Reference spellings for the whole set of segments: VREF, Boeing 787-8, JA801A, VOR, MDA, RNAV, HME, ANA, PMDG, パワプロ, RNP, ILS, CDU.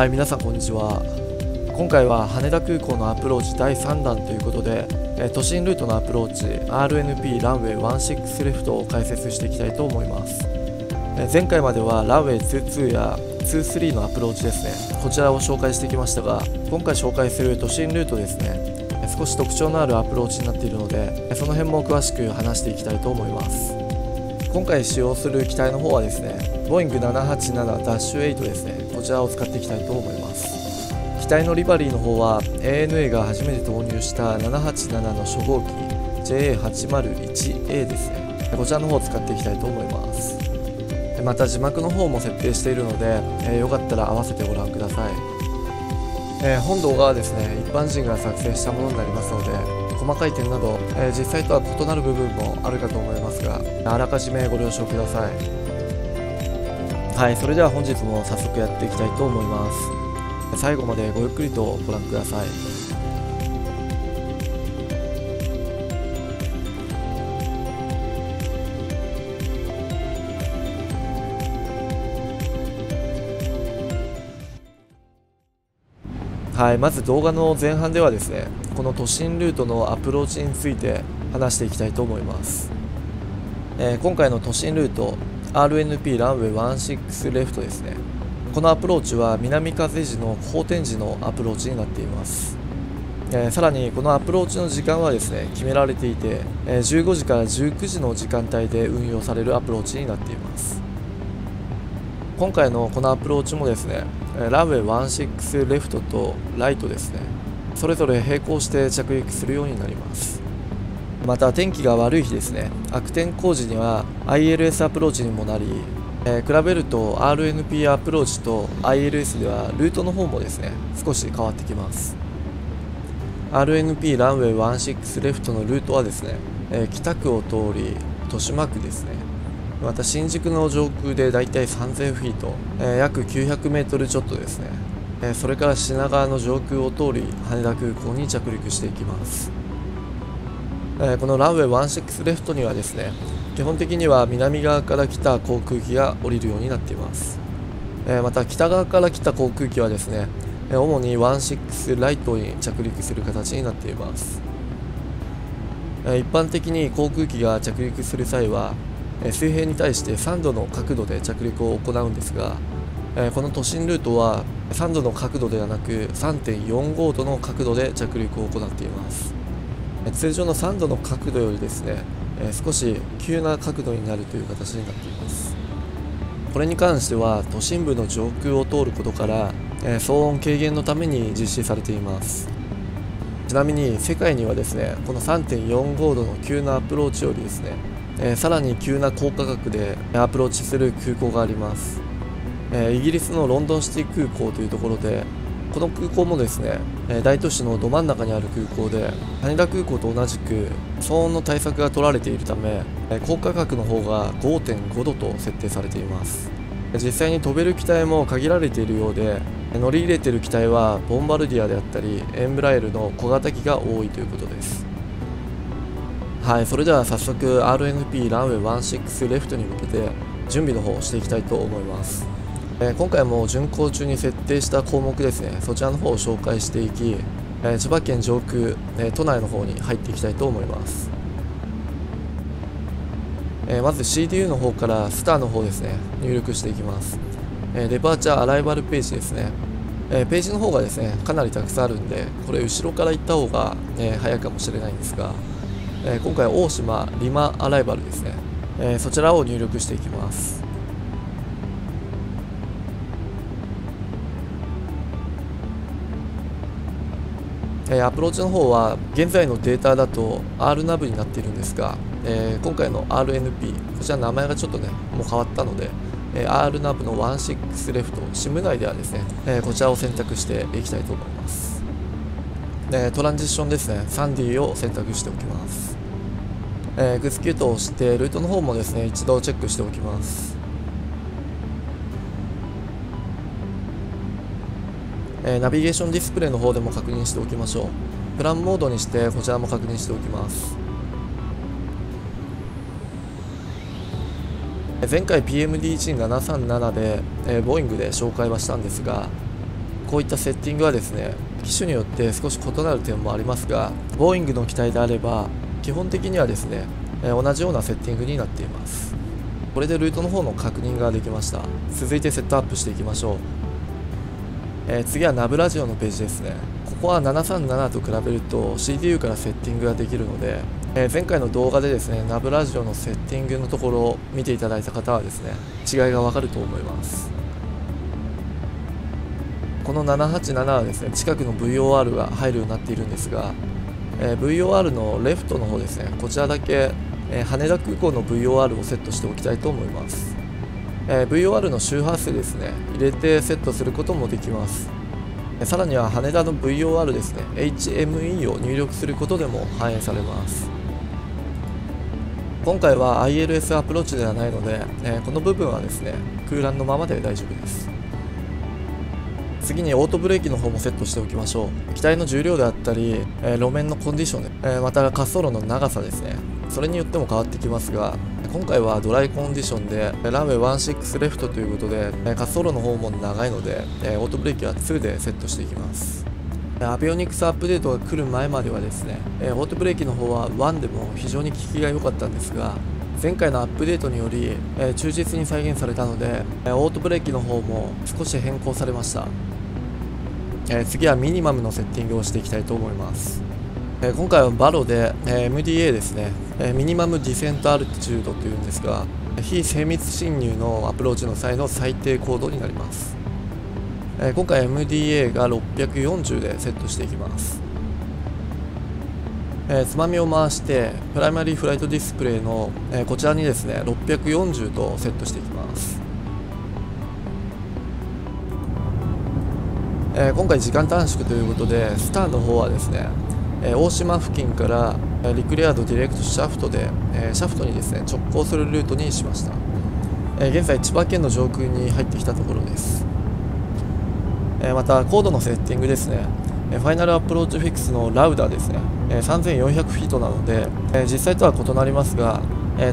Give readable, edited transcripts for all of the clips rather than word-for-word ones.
はい、皆さんこんにちは。今回は羽田空港のアプローチ第3弾ということで、都心ルートのアプローチ RNP ランウェイ16レフトを解説していきたいと思います。前回まではランウェイ22や23のアプローチですね、こちらを紹介してきましたが、今回紹介する都心ルートですね、少し特徴のあるアプローチになっているので、その辺も詳しく話していきたいと思います。今回使用する機体の方はですね、ボーイング 787-8 ですね、こちらを使っていきたいと思います。機体のリバリーの方は ANA が初めて投入した787の初号機 JA801A ですね、こちらの方を使っていきたいと思います。また字幕の方も設定しているので、よかったら合わせてご覧ください。本動画はですね、一般人が作成したものになりますので、細かい点など、実際とは異なる部分もあるかと思いますが、あらかじめご了承ください。はい、それでは本日も早速やっていきたいと思います。最後までごゆっくりとご覧ください。はい、まず動画の前半ではですね、この都心ルートのアプローチについて話していきたいと思います。今回の都心ルート RNP ランウェイ16レフトですね、このアプローチは南風時の荒天時のアプローチになっています。さらにこのアプローチの時間はですね、決められていて、15時から19時の時間帯で運用されるアプローチになっています。今回のこのアプローチもですね、ランウェイ16レフトとライトですね、それぞれ並行して着陸するようになります。また天気が悪い日ですね、悪天候時には ILS アプローチにもなり、比べると RNP アプローチと ILS ではルートの方もですね、少し変わってきます。 RNP ランウェイ16レフトのルートはですね、北区を通り豊島区ですね、また新宿の上空でだいたい3000フィート、約900メートルちょっとですね、それから品川の上空を通り羽田空港に着陸していきます。このランウェイ16レフトにはですね、基本的には南側から来た航空機が降りるようになっています。また北側から来た航空機はですね、主に16ライトに着陸する形になっています。一般的に航空機が着陸する際は水平に対して3度の角度で着陸を行うんですが、この都心ルートは3度の角度ではなく 3.45 度の角度で着陸を行っています。通常の3度の角度よりですね、少し急な角度になるという形になっています。これに関しては都心部の上空を通ることから騒音軽減のために実施されています。ちなみに世界にはですね、この 3.45 度の急なアプローチよりですね、さらに急な高価格でアプローチする空港があります。イギリスのロンドンシティ空港というところで、この空港もですね、大都市のど真ん中にある空港で、羽田空港と同じく騒音の対策が取られているため、高価格の方が 5.5 度と設定されています。実際に飛べる機体も限られているようで、乗り入れている機体はボンバルディアであったりエンブラエルの小型機が多いということです。はい、それでは早速 RNP ランウェイ16レフトに向けて準備の方をしていきたいと思います。今回も巡航中に設定した項目ですね、そちらの方を紹介していき、千葉県上空、都内の方に入っていきたいと思います。まず CDU の方からスターの方ですね、入力していきます。デパーチャーアライバルページですね、ページの方がですね、かなりたくさんあるんで、これ後ろから行った方が、早いかもしれないんですが、今回大島リマアライバルですね、そちらを入力していきます。アプローチの方は現在のデータだと RNAV になっているんですが、今回の RNP、 こちら名前がちょっとね、もう変わったので、RNAV の16レフト SIM 内ではですね、こちらを選択していきたいと思います。トランジションですね、サンディを選択しておきます。エクスキュートをしてルートの方もですね、一度チェックしておきます。ナビゲーションディスプレイの方でも確認しておきましょう。プランモードにしてこちらも確認しておきます。前回 PMDG737 でボーイングで紹介はしたんですが、こういったセッティングはですね、機種によって少し異なる点もありますが、ボーイングの機体であれば基本的にはですね、同じようなセッティングになっています。これでルートの方の確認ができました。続いてセットアップしていきましょう。次はナブラジオのページですね。ここは737と比べると CDU からセッティングができるので、前回の動画でですね、ナブラジオのセッティングのところを見ていただいた方はですね、違いがわかると思います。この787はですね、近くの VOR が入るようになっているんですが、VOR のレフトの方ですね、こちらだけ羽田空港の VOR をセットしておきたいと思います。VOR の周波数ですね、入れてセットすることもできます。さらには羽田の VOR ですね、 HME を入力することでも反映されます。今回は ILS アプローチではないので、この部分はですね、空欄のままで大丈夫です。次にオートブレーキの方もセットしておきましょう。機体の重量であったり、路面のコンディション、また滑走路の長さですね、それによっても変わってきますが、今回はドライコンディションでランウェイ16レフトということで、滑走路の方も長いので、オートブレーキは2でセットしていきます。アビオニクスアップデートが来る前まではですね、オートブレーキの方は1でも非常に効きが良かったんですが、前回のアップデートにより忠実に再現されたので、オートブレーキの方も少し変更されました。次はミニマムのセッティングをしていきたいと思います。今回はバロで MDA ですね、ミニマムディセントアルティチュードというんですが、非精密進入のアプローチの際の最低高度になります。今回 MDA が640でセットしていきます。つまみを回してプライマリーフライトディスプレイのこちらにですね、640とセットしていきます。今回時間短縮ということで、スターの方はですね、大島付近から陸レアードディレクトシャフトでシャフトにですね直行するルートにしました。現在千葉県の上空に入ってきたところです。また高度のセッティングですね、ファイナルアプローチフィックスのラウダですね、3400フィートなので実際とは異なりますが、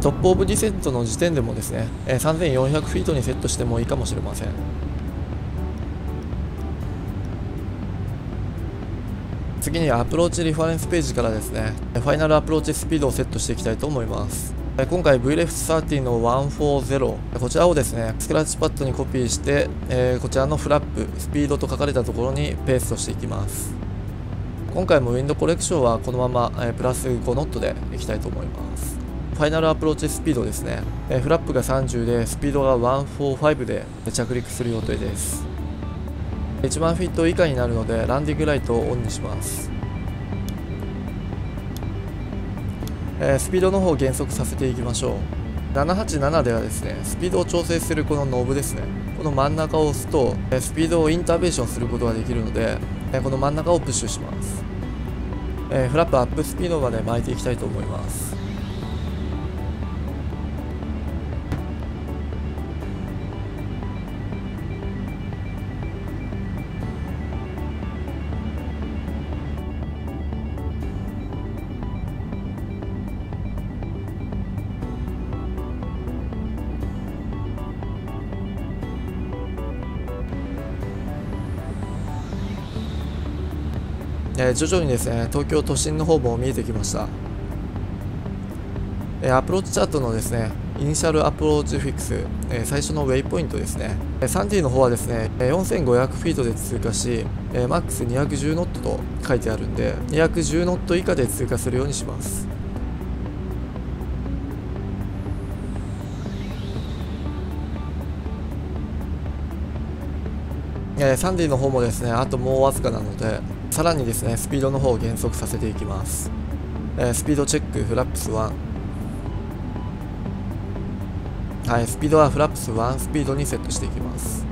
トップオブディセントの時点でもですね、3400フィートにセットしてもいいかもしれません。次にアプローチリファレンスページからですね、ファイナルアプローチスピードをセットしていきたいと思います。今回 VREF30 の140、こちらをですねスクラッチパッドにコピーして、こちらのフラップスピードと書かれたところにペーストしていきます。今回もウィンドコレクションはこのままプラス5ノットでいきたいと思います。ファイナルアプローチスピードですね、フラップが30でスピードが145で着陸する予定です。1万フィット以下になるのでランディングライトをオンにします。スピードの方を減速させていきましょう。787ではですね、スピードを調整するこのノブですね、この真ん中を押すとスピードをインターベーションすることができるので、この真ん中をプッシュします。フラップアップスピードまで巻いていきたいと思います。徐々にですね、東京都心の方も見えてきました。アプローチチャートのですね、イニシャルアプローチフィックス、最初のウェイポイントですね、3D の方はですね、4500フィートで通過し、マックス210ノットと書いてあるんで、210ノット以下で通過するようにします。3D の方もですね、あともうわずかなので、さらにですね、スピードの方を減速させていきます。スピードチェックフラップス1、はい、スピードはフラップス1スピードにセットしていきます。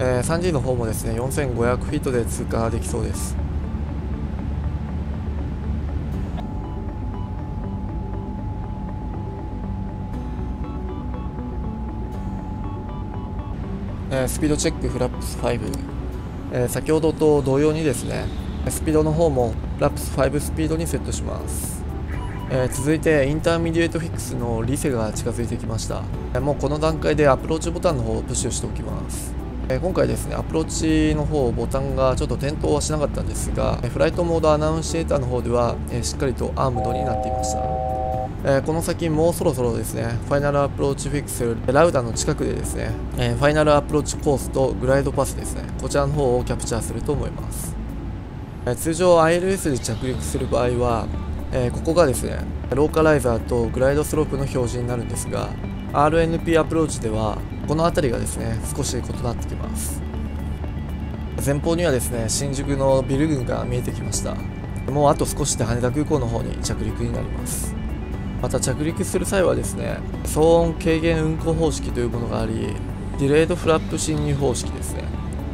3D の方もですね、4500フィートで通過できそうです。スピードチェックフラップス5、先ほどと同様にですね、スピードの方もラプス5スピードにセットします。続いてインターミディエートフィックスのリセが近づいてきました。もうこの段階でアプローチボタンの方をプッシュしておきます。今回ですね、アプローチの方ボタンがちょっと点灯はしなかったんですが、フライトモードアナウンシエーターの方ではしっかりとアームドになっていました。この先もうそろそろですね、ファイナルアプローチフィックスラウダの近くでですね、ファイナルアプローチコースとグライドパスですね、こちらの方をキャプチャーすると思います。通常 ILS で着陸する場合はここがですね、ローカライザーとグライドスロープの表示になるんですが、 RNP アプローチではこの辺りがですね少し異なってきます。前方にはですね新宿のビル群が見えてきました。もうあと少しで羽田空港の方に着陸になります。また着陸する際はですね、騒音軽減運航方式というものがあり、ディレイドフラップ進入方式ですね、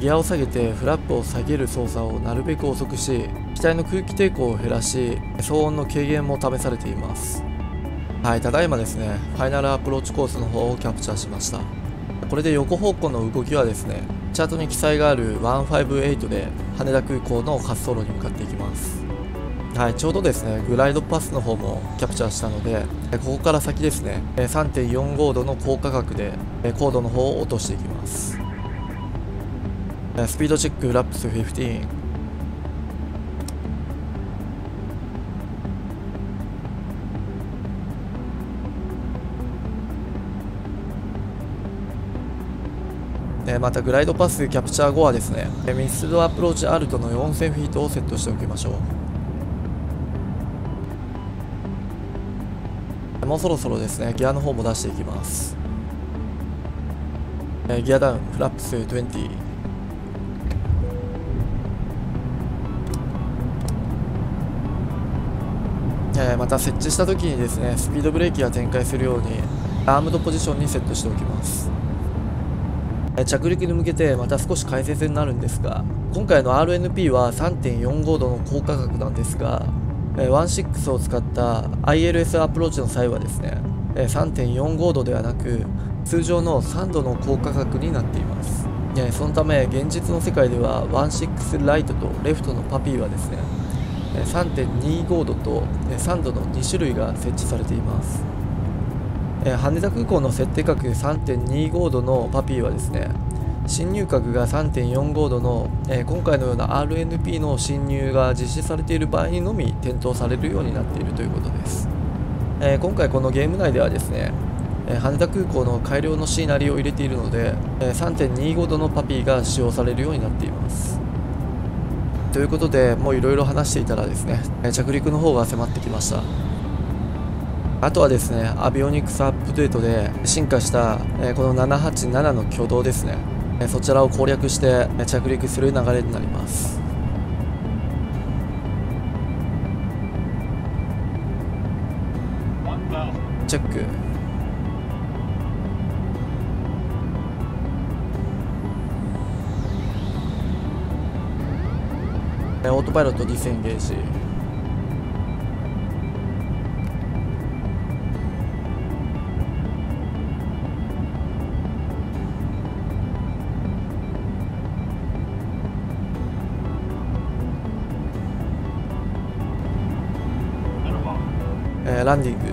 ギアを下げてフラップを下げる操作をなるべく遅くし、機体の空気抵抗を減らし、騒音の軽減も試されています。はい、ただいまですねファイナルアプローチコースの方をキャプチャーしました。これで横方向の動きはですね、チャートに記載がある158で羽田空港の滑走路に向かっていきます。はい、ちょうどですねグライドパスの方もキャプチャーしたので、ここから先ですね 3.45 度の高価格で高度の方を落としていきます。スピードチェックラップス15。またグライドパスキャプチャー後はですね、ミスドアプローチアルトの4000フィートをセットしておきましょう。もうそろそろですねギアの方も出していきます。ギアダウンフラップス20。また設置した時にですねスピードブレーキが展開するようにアームドポジションにセットしておきます。着陸に向けてまた少し解説になるんですが、今回の RNP は 3.45 度の高価格なんですが、16を使った ILS アプローチの際はですね 3.45 度ではなく通常の3度の高価格になっています。そのため現実の世界では16ライトとレフトのパピーはですね3.25 度と3度の2種類が設置されています。羽田空港の設定角 3.25 度のパピーはですね、進入角が 3.45 度の今回のような RNP の進入が実施されている場合にのみ点灯されるようになっているということです。今回このゲーム内ではですね羽田空港の改良のシナリオを入れているので 3.25 度のパピーが使用されるようになっています。ということで、もういろいろ話していたらですね着陸の方が迫ってきました。あとはですねアビオニクスアップデートで進化したこの787の挙動ですね、そちらを攻略して着陸する流れになります。チェック。オートパイロットディスエンゲージ。ランディング。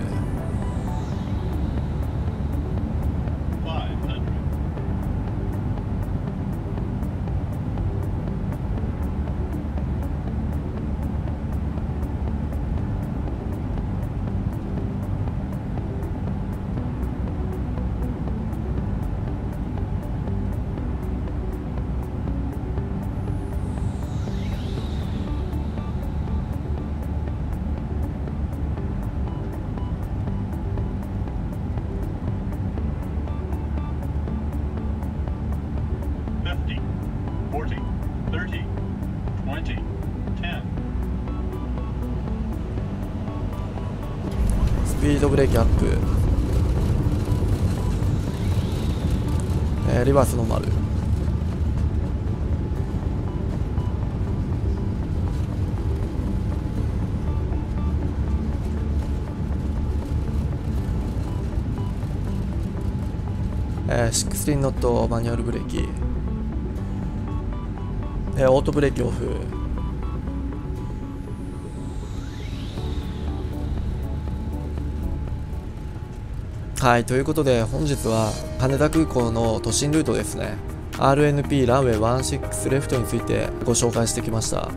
スピードブレーキアップ、リバースノーマル。16ノットマニュアルブレーキ、オートブレーキオフ。はい、ということで本日は羽田空港の都心ルートですね、 RNP ランウェイ16レフトについてご紹介してきました。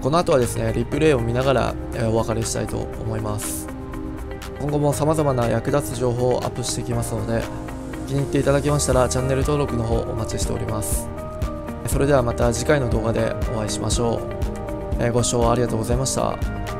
この後はですね、リプレイを見ながらお別れしたいと思います。今後も様々な役立つ情報をアップしていきますので、気に入っていただけましたらチャンネル登録の方お待ちしております。それではまた次回の動画でお会いしましょう。ご視聴ありがとうございました。